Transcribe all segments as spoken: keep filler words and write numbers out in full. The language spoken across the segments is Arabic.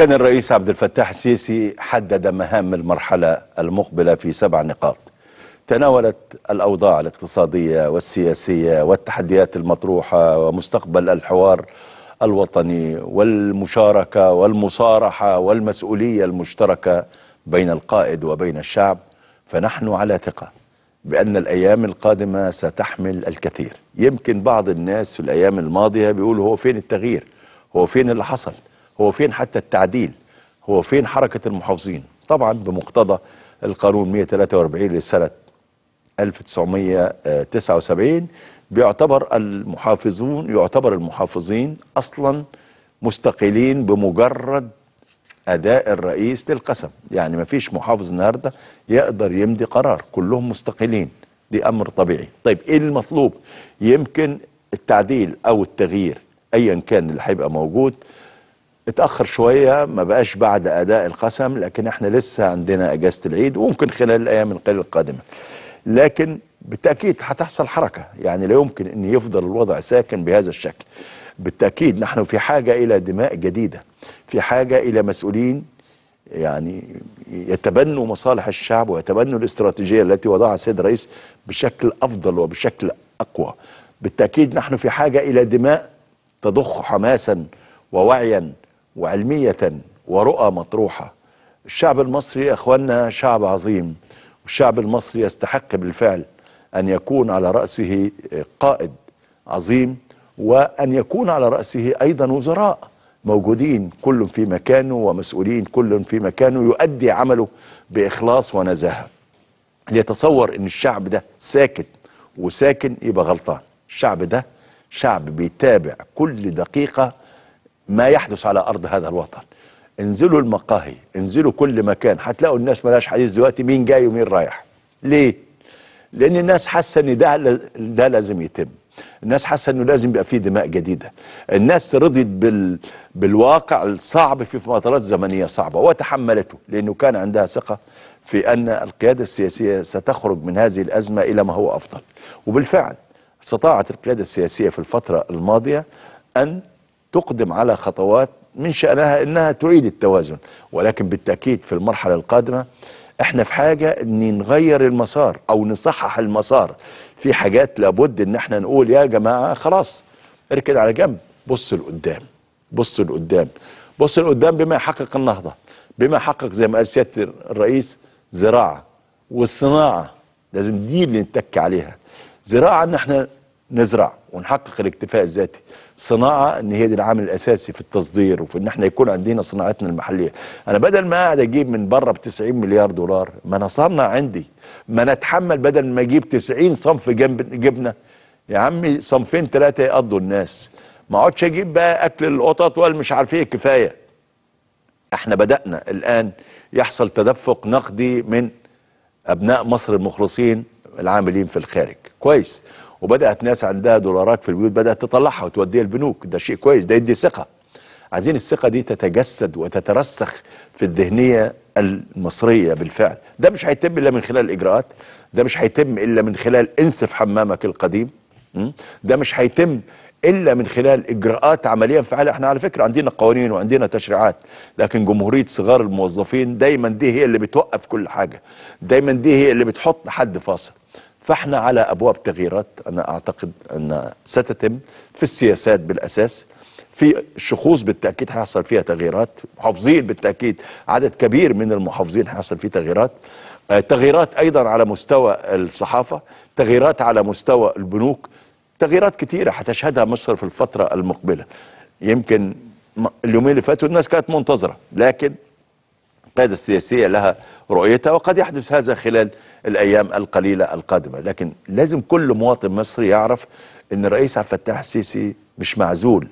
كان الرئيس عبد الفتاح السيسي حدد مهام المرحلة المقبلة في سبع نقاط تناولت الأوضاع الاقتصادية والسياسية والتحديات المطروحة ومستقبل الحوار الوطني والمشاركة والمصارحة والمسؤولية المشتركة بين القائد وبين الشعب. فنحن على ثقة بأن الأيام القادمة ستحمل الكثير. يمكن بعض الناس في الأيام الماضية بيقولوا هو فين التغيير؟ هو فين اللي حصل؟ هو فين حتى التعديل؟ هو فين حركة المحافظين؟ طبعا بمقتضى القانون مئة وثلاثة وأربعين لسنة ألف وتسعمئة وتسعة وسبعين بيعتبر المحافظون يعتبر المحافظين أصلا مستقلين بمجرد أداء الرئيس للقسم، يعني ما فيش محافظ النهارده يقدر يمضي قرار، كلهم مستقلين، دي أمر طبيعي. طيب إيه المطلوب؟ يمكن التعديل أو التغيير أيا كان اللي هيبقى موجود اتأخر شوية، ما بقاش بعد أداء القسم، لكن احنا لسه عندنا أجازة العيد وممكن خلال الأيام القليلة القادمة، لكن بالتأكيد هتحصل حركة، يعني لا يمكن أن يفضل الوضع ساكن بهذا الشكل. بالتأكيد نحن في حاجة إلى دماء جديدة، في حاجة إلى مسؤولين يعني يتبنوا مصالح الشعب ويتبنوا الاستراتيجية التي وضعها السيد الرئيس بشكل أفضل وبشكل أقوى. بالتأكيد نحن في حاجة إلى دماء تضخ حماسا ووعيا وعلمية ورؤى مطروحة. الشعب المصري يا إخوانا شعب عظيم، والشعب المصري يستحق بالفعل أن يكون على رأسه قائد عظيم، وأن يكون على رأسه أيضا وزراء موجودين كل في مكانه ومسؤولين كل في مكانه يؤدي عمله بإخلاص ونزاهة. اللي يتصور أن الشعب ده ساكت وساكن يبقى غلطان. الشعب ده شعب بيتابع كل دقيقة ما يحدث على أرض هذا الوطن. انزلوا المقاهي، انزلوا كل مكان، هتلاقوا الناس ملاش حديث دلوقتي مين جاي ومين رايح. ليه؟ لأن الناس حاسة أن ده ده لازم يتم. الناس حاسة أنه لازم يبقى فيه دماء جديدة. الناس رضيت بال... بالواقع الصعب في فترات زمنية صعبة وتحملته، لأنه كان عندها ثقة في أن القيادة السياسية ستخرج من هذه الأزمة إلى ما هو أفضل. وبالفعل استطاعت القيادة السياسية في الفترة الماضية أن تقدم على خطوات من شأنها أنها تعيد التوازن، ولكن بالتأكيد في المرحلة القادمة احنا في حاجة ان نغير المسار او نصحح المسار. في حاجات لابد ان احنا نقول يا جماعة خلاص اركد على جنب، بص لقدام بص لقدام بص لقدام بما يحقق النهضة، بما يحقق زي ما قال سيادة الرئيس زراعة والصناعة، لازم دي اللي نتك عليها. زراعة ان احنا نزرع ونحقق الاكتفاء الذاتي، صناعة ان هي دي العامل الاساسي في التصدير وفي ان احنا يكون عندنا صناعتنا المحلية. انا بدل ما قاعد اجيب من بره ب تسعين مليار دولار، ما انا صنع عندي، ما انا اتحمل بدل ما اجيب تسعين صنف جبنة يا عمي صنفين ثلاثة يقضوا الناس، ما اقعدش اجيب بقى اكل القطط والمش عارف ايه. كفاية احنا بدأنا الان يحصل تدفق نقدي من ابناء مصر المخلصين العاملين في الخارج، كويس، وبدأت ناس عندها دولارات في البيوت بدأت تطلعها وتوديها البنوك، ده شيء كويس، ده يدي ثقة. عايزين الثقة دي تتجسد وتترسخ في الذهنية المصرية بالفعل. ده مش هيتم إلا من خلال الإجراءات، ده مش هيتم إلا من خلال انسف حمامك القديم، ده مش هيتم إلا من خلال إجراءات عملية فعالة. احنا على فكرة عندنا قوانين وعندنا تشريعات، لكن جمهورية صغار الموظفين دايما دي هي اللي بتوقف كل حاجة، دايما دي هي اللي بتحط حد فاصل. فاحنا على ابواب تغييرات انا اعتقد ان ستتم في السياسات بالاساس، في الشخوص بالتاكيد هيحصل فيها تغييرات، محافظين بالتاكيد عدد كبير من المحافظين هيحصل فيه تغييرات، تغييرات ايضا على مستوى الصحافه، تغييرات على مستوى البنوك، تغييرات كتيره هتشهدها مصر في الفتره المقبله. يمكن اليومين اللي فاتوا الناس كانت منتظره، لكن القيادة السياسية لها رؤيتها وقد يحدث هذا خلال الأيام القليلة القادمة. لكن لازم كل مواطن مصري يعرف أن الرئيس عبد الفتاح السيسي مش معزول،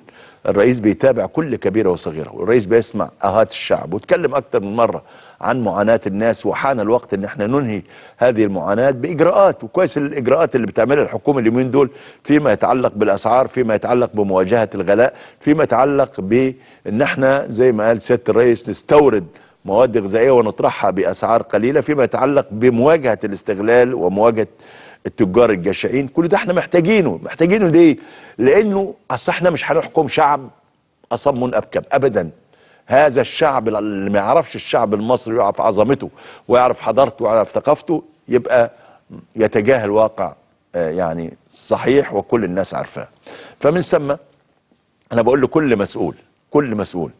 الرئيس بيتابع كل كبيرة وصغيرة، والرئيس بيسمع آهات الشعب، واتكلم أكتر من مرة عن معاناة الناس، وحان الوقت أن احنا ننهي هذه المعاناة بإجراءات. وكويس الإجراءات اللي بتعملها الحكومة اليومين دول فيما يتعلق بالأسعار، فيما يتعلق بمواجهة الغلاء، فيما يتعلق بأن احنا زي ما قال سيادة الرئيس نستورد مواد غذائية ونطرحها بأسعار قليلة، فيما يتعلق بمواجهة الاستغلال ومواجهة التجار الجشعين. كل ده احنا محتاجينه. محتاجينه ليه؟ لأنه أصل احنا مش هنحكم شعب أصم أبكم أبدا. هذا الشعب اللي ما يعرفش الشعب المصري ويعرف عظمته ويعرف حضارته ويعرف ثقافته يبقى يتجاهل واقع يعني صحيح وكل الناس عارفاه. فمن ثم انا بقول لكل مسؤول، كل مسؤول،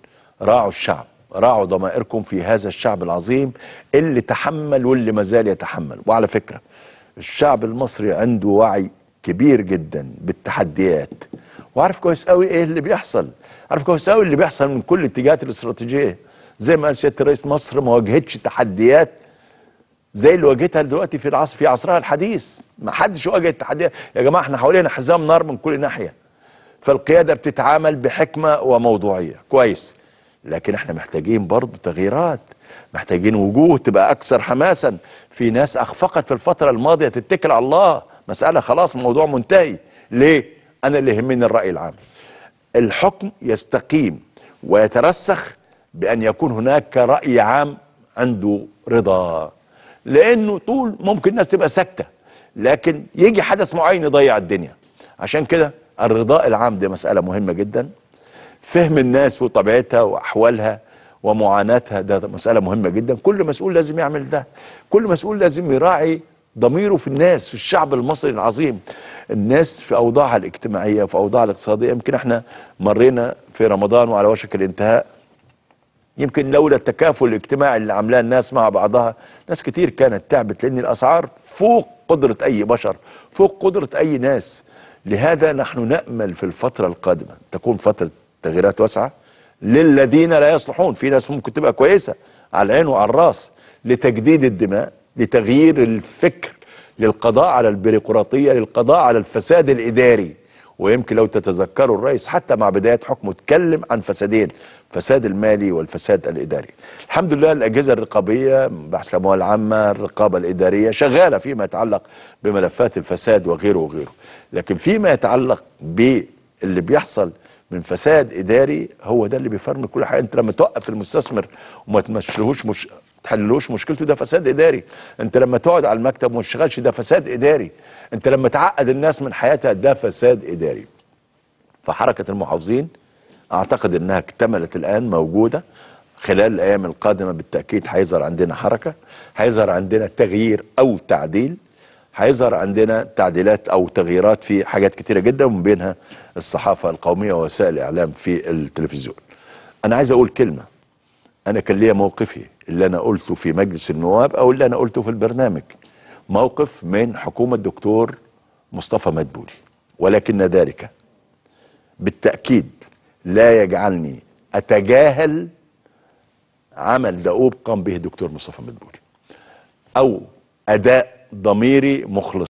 راعوا الشعب، راعوا ضمائركم في هذا الشعب العظيم اللي تحمل واللي ما زال يتحمل. وعلى فكره الشعب المصري عنده وعي كبير جدا بالتحديات، وعارف كويس قوي ايه اللي بيحصل، عارف كويس قوي اللي بيحصل من كل الاتجاهات الاستراتيجيه. زي ما قال سياده الرئيس، مصر ما واجهتش تحديات زي اللي واجهتها دلوقتي في العصر في عصرها الحديث، ما حدش واجه التحديات. يا جماعه احنا حوالينا حزام نار من كل ناحيه، فالقياده بتتعامل بحكمه وموضوعيه كويس، لكن احنا محتاجين برضه تغييرات، محتاجين وجوه تبقى اكثر حماسا. في ناس اخفقت في الفتره الماضيه تتكل على الله، مساله خلاص موضوع منتهي. ليه؟ انا اللي يهمني الراي العام. الحكم يستقيم ويترسخ بان يكون هناك راي عام عنده رضا، لانه طول ممكن الناس تبقى ساكته، لكن يجي حدث معين يضيع الدنيا. عشان كده الرضاء العام دي مساله مهمه جدا، فهم الناس وطبيعتها واحوالها ومعاناتها ده مساله مهمه جدا. كل مسؤول لازم يعمل ده، كل مسؤول لازم يراعي ضميره في الناس، في الشعب المصري العظيم، الناس في اوضاعها الاجتماعيه وفي اوضاعها الاقتصاديه. يمكن احنا مرينا في رمضان وعلى وشك الانتهاء، يمكن لولا التكافل الاجتماعي اللي عاملاه الناس مع بعضها ناس كتير كانت تعبت، لان الاسعار فوق قدره اي بشر، فوق قدره اي ناس. لهذا نحن نأمل في الفتره القادمه تكون فتره تغييرات واسعه للذين لا يصلحون. في ناس ممكن تبقى كويسه على العين وعلى الراس، لتجديد الدماء، لتغيير الفكر، للقضاء على البيروقراطيه، للقضاء على الفساد الاداري. ويمكن لو تتذكروا الرئيس حتى مع بدايه حكمه اتكلم عن فسادين، الفساد المالي والفساد الاداري. الحمد لله الاجهزه الرقابيه، بحث الاموال العامه، الرقابه الاداريه شغاله فيما يتعلق بملفات الفساد وغيره وغيره، لكن فيما يتعلق باللي بيحصل من فساد اداري هو ده اللي بيفرم كل حاجه. انت لما توقف المستثمر وما تمشلهوش مش تحللوش مشكلته ده فساد اداري، انت لما تقعد على المكتب وما تشتغلش ده فساد اداري، انت لما تعقد الناس من حياتها ده فساد اداري. فحركه المحافظين اعتقد انها اكتملت الان، موجوده خلال الايام القادمه بالتاكيد هيظهر عندنا حركه، هيظهر عندنا تغيير او تعديل، هيظهر عندنا تعديلات او تغييرات في حاجات كتيره جدا، ومن بينها الصحافه القوميه ووسائل الاعلام في التلفزيون. انا عايز اقول كلمه، انا كان ليا موقفي اللي انا قلته في مجلس النواب او اللي انا قلته في البرنامج، موقف من حكومه الدكتور مصطفى مدبولي، ولكن ذلك بالتاكيد لا يجعلني اتجاهل عمل دؤوب قام به الدكتور مصطفى مدبولي او اداء ضميري مخلص